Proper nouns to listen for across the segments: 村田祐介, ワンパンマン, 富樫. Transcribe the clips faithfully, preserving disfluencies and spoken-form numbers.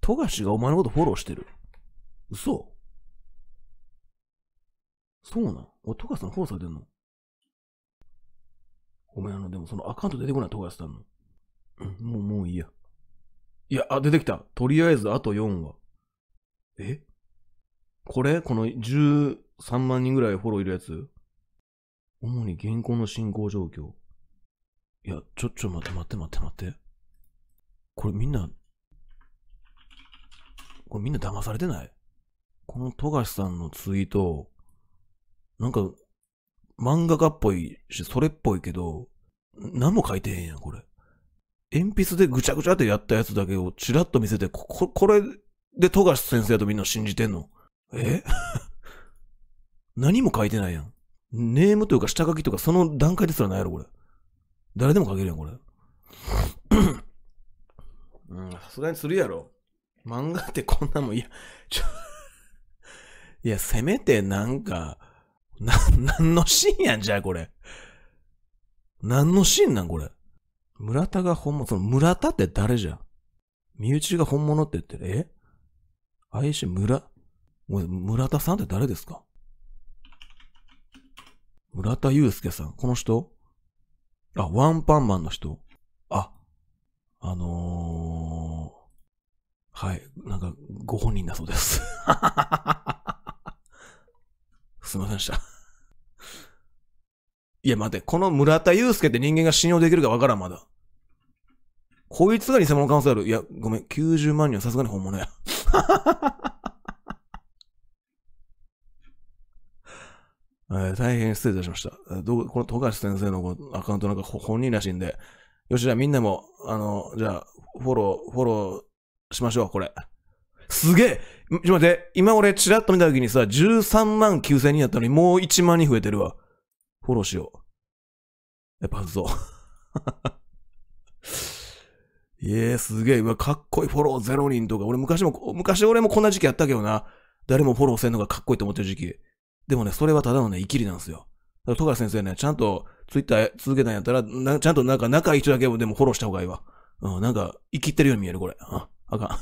富樫がお前のことフォローしてる。嘘。そうなん。お、富樫さんフォローされてんの？お前あの、でもそのアカウント出てこない、富樫さんの。うん、もう、もういいや。いや、あ、出てきた。とりあえず、あとよんは。え？これ？このじゅうさんまんにんぐらいフォローいるやつ？主に現行の進行状況。いや、ちょ、ちょ、待って待って待って待って。これみんな、これみんな騙されてない？この富樫さんのツイート、なんか、漫画家っぽいし、それっぽいけど、何も書いてへんやん、これ。鉛筆でぐちゃぐちゃってやったやつだけをチラッと見せて、こ、こ、これで富樫先生だとみんな信じてんの？え？何も書いてないやん。ネームというか下書きとかその段階ですらないやろ、これ。誰でも書けるやん、これ。うん、さすがにするやろ。漫画ってこんなもん、いや、ちょ、いや、せめてなんか、な、なんのシーンやん、じゃあ、これ。なんのシーンなん、これ。村田が本物、その村田って誰じゃん。身内が本物って言ってる。え？あいし、村、村田さんって誰ですか？村田祐介さん。この人？あ、ワンパンマンの人。あ、あのー、はい、なんか、ご本人だそうです。すいませんでした。いや、待て、この村田祐介って人間が信用できるかわからん、まだ。こいつが偽物の可能性ある。いや、ごめん、きゅうじゅうまんにんはさすがに本物や。えー、大変失礼いたしました。どうこの富樫先生のアカウントなんか本人らしいんで、よし、じゃあみんなも、あの、じゃあ、フォロー、フォローしましょう、これ。すげえ！ちょっと待って、今俺チラッと見た時にさ、じゅうさんまんきゅうせんにんやったのにもういちまんにん増えてるわ。フォローしよう。やっぱ外そう。いえ、すげえ。うわ、かっこいい。フォローゼロにんとか。俺昔も、昔俺もこんな時期やったけどな。誰もフォローせんのがかっこいいと思ってる時期。でもね、それはただのね、イキリなんですよ。だから、富樫先生ね、ちゃんとツイッター続けたんやったら、なちゃんとなんか仲いい人だけをでもフォローした方がいいわ。うん、なんか、イキってるように見える、これ。あ、あかん。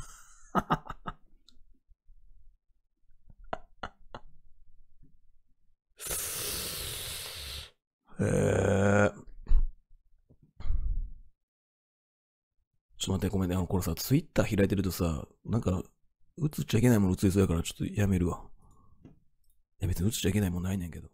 えー、ちょっと待って、ごめんね。あの、これさ、ツイッター開いてるとさ、なんか、映っちゃいけないもの映りそうやから、ちょっとやめるわ。いや、別に映っちゃいけないもんないねんけど。